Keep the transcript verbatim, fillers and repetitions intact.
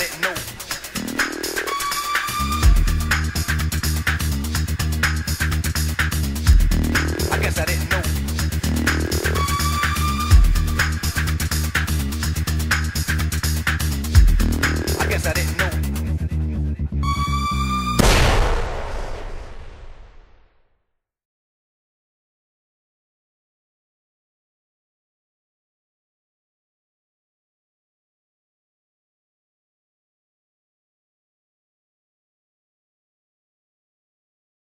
didn't know.